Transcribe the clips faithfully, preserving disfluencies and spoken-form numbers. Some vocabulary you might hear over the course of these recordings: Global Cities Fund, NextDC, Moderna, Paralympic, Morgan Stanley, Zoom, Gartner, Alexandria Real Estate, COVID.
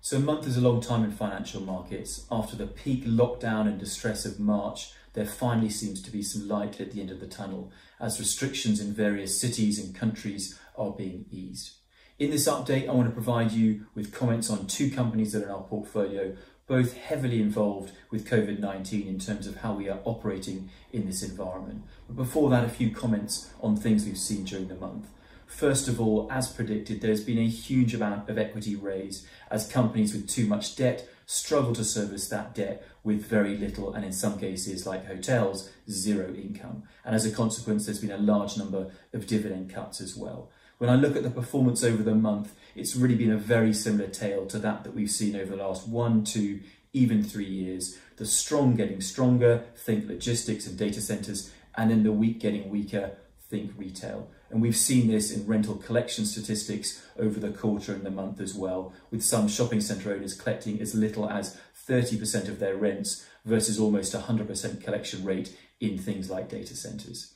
So a month is a long time in financial markets. After the peak lockdown and distress of March, there finally seems to be some light at the end of the tunnel as restrictions in various cities and countries are being eased. In this update, I want to provide you with comments on two companies that are in our portfolio, both heavily involved with COVID nineteen in terms of how we are operating in this environment. But before that, a few comments on things we've seen during the month. First of all, as predicted, there's been a huge amount of equity raised as companies with too much debt struggle to service that debt with very little, and in some cases, like hotels, zero income. And as a consequence, there's been a large number of dividend cuts as well. When I look at the performance over the month, it's really been a very similar tale to that that we've seen over the last one, two, even three years. The strong getting stronger, think logistics and data centers, and then the weak getting weaker, think retail. And we've seen this in rental collection statistics over the quarter and the month as well, with some shopping centre owners collecting as little as thirty percent of their rents versus almost one hundred percent collection rate in things like data centres.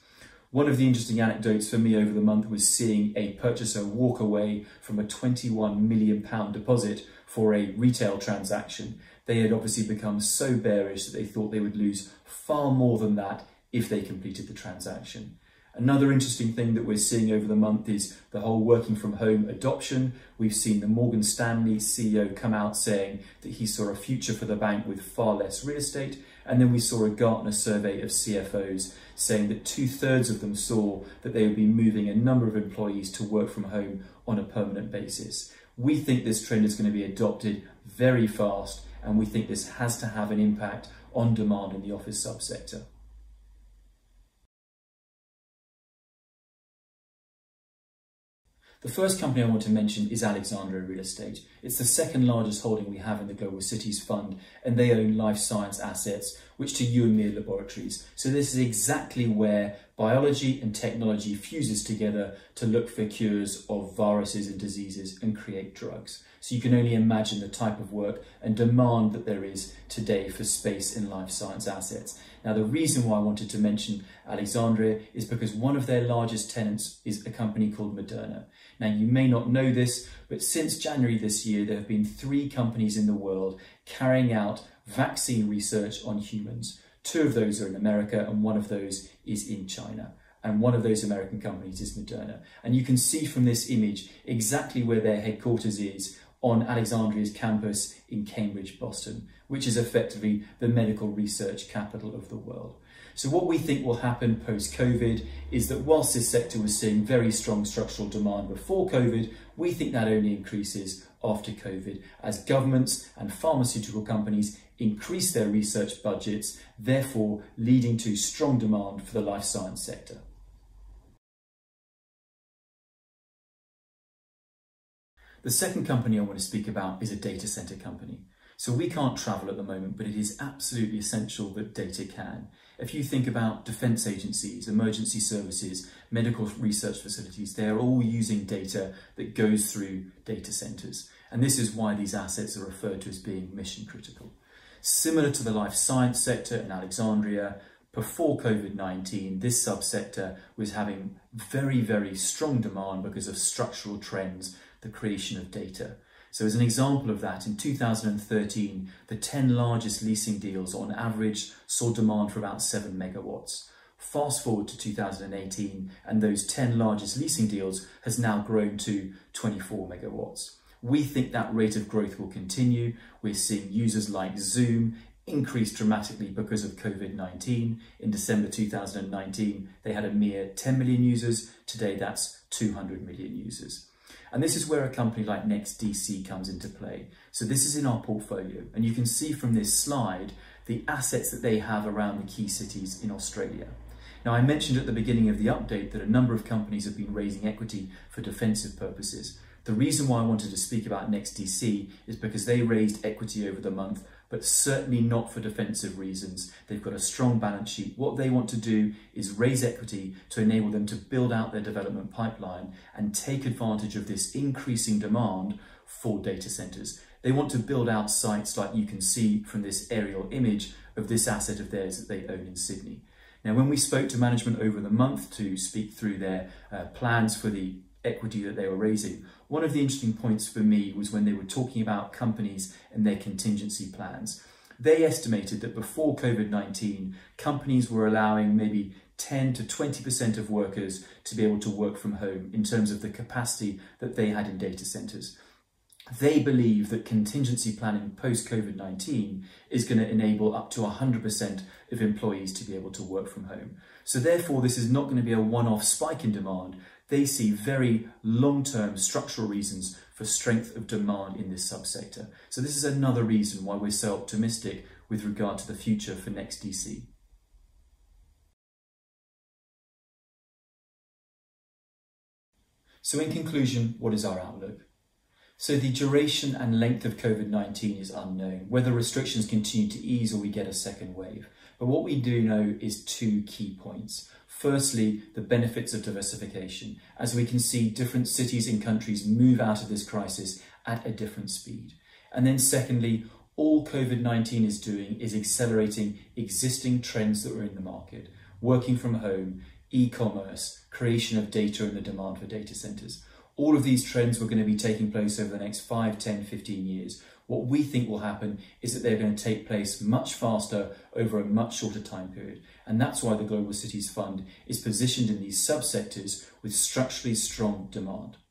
One of the interesting anecdotes for me over the month was seeing a purchaser walk away from a twenty-one million pounds deposit for a retail transaction. They had obviously become so bearish that they thought they would lose far more than that if they completed the transaction. Another interesting thing that we're seeing over the month is the whole working from home adoption. We've seen the Morgan Stanley C E O come out saying that he saw a future for the bank with far less real estate. And then we saw a Gartner survey of C F Os saying that two thirds of them saw that they would be moving a number of employees to work from home on a permanent basis. We think this trend is going to be adopted very fast, and we think this has to have an impact on demand in the office subsector. The first company I want to mention is Alexandria Real Estate. It's the second largest holding we have in the Global Cities Fund, and they own life science assets, which to you and me are laboratories. So this is exactly where biology and technology fuses together to look for cures of viruses and diseases and create drugs. So you can only imagine the type of work and demand that there is today for space in life science assets. Now, the reason why I wanted to mention Alexandria is because one of their largest tenants is a company called Moderna. Now, you may not know this, but since January this year, there have been three companies in the world carrying out vaccine research on humans. Two of those are in America and one of those is in China. And one of those American companies is Moderna. And you can see from this image exactly where their headquarters is on Alexandria's campus in Cambridge, Boston, which is effectively the medical research capital of the world. So what we think will happen post-COVID is that whilst this sector was seeing very strong structural demand before COVID, we think that only increases after COVID as governments and pharmaceutical companies increase their research budgets, therefore leading to strong demand for the life science sector. The second company I want to speak about is a data center company. So we can't travel at the moment, but it is absolutely essential that data can. If you think about defense agencies, emergency services, medical research facilities, they're all using data that goes through data centers. And this is why these assets are referred to as being mission critical. Similar to the life science sector in Alexandria, before COVID nineteen, this subsector was having very, very strong demand because of structural trends, the creation of data. So as an example of that, in two thousand thirteen, the ten largest leasing deals on average saw demand for about seven megawatts. Fast forward to two thousand eighteen, and those ten largest leasing deals has now grown to twenty-four megawatts. We think that rate of growth will continue. We're seeing users like Zoom increased dramatically because of COVID nineteen. In December two thousand nineteen, they had a mere ten million users. Today, that's two hundred million users. And this is where a company like NextDC comes into play. So this is in our portfolio, and you can see from this slide the assets that they have around the key cities in Australia. Now, I mentioned at the beginning of the update that a number of companies have been raising equity for defensive purposes. The reason why I wanted to speak about NextDC is because they raised equity over the month, but certainly not for defensive reasons. They've got a strong balance sheet. What they want to do is raise equity to enable them to build out their development pipeline and take advantage of this increasing demand for data centers. They want to build out sites like you can see from this aerial image of this asset of theirs that they own in Sydney. Now, when we spoke to management over the month to speak through their uh, plans for the equity that they were raising, one of the interesting points for me was when they were talking about companies and their contingency plans. They estimated that before COVID nineteen, companies were allowing maybe ten to twenty percent of workers to be able to work from home in terms of the capacity that they had in data centers. They believe that contingency planning post COVID nineteen is going to enable up to one hundred percent of employees to be able to work from home. So therefore, this is not going to be a one-off spike in demand. They see very long-term structural reasons for strength of demand in this subsector. So this is another reason why we're so optimistic with regard to the future for NextDC. So in conclusion, what is our outlook? So the duration and length of COVID nineteen is unknown, whether restrictions continue to ease or we get a second wave. But what we do know is two key points. Firstly, the benefits of diversification, as we can see different cities and countries move out of this crisis at a different speed. And then secondly, all COVID nineteen is doing is accelerating existing trends that were in the market, working from home, e-commerce, creation of data and the demand for data centers. All of these trends were going to be taking place over the next five, ten, fifteen years. What we think will happen is that they're going to take place much faster over a much shorter time period. And that's why the Global Cities Fund is positioned in these subsectors with structurally strong demand.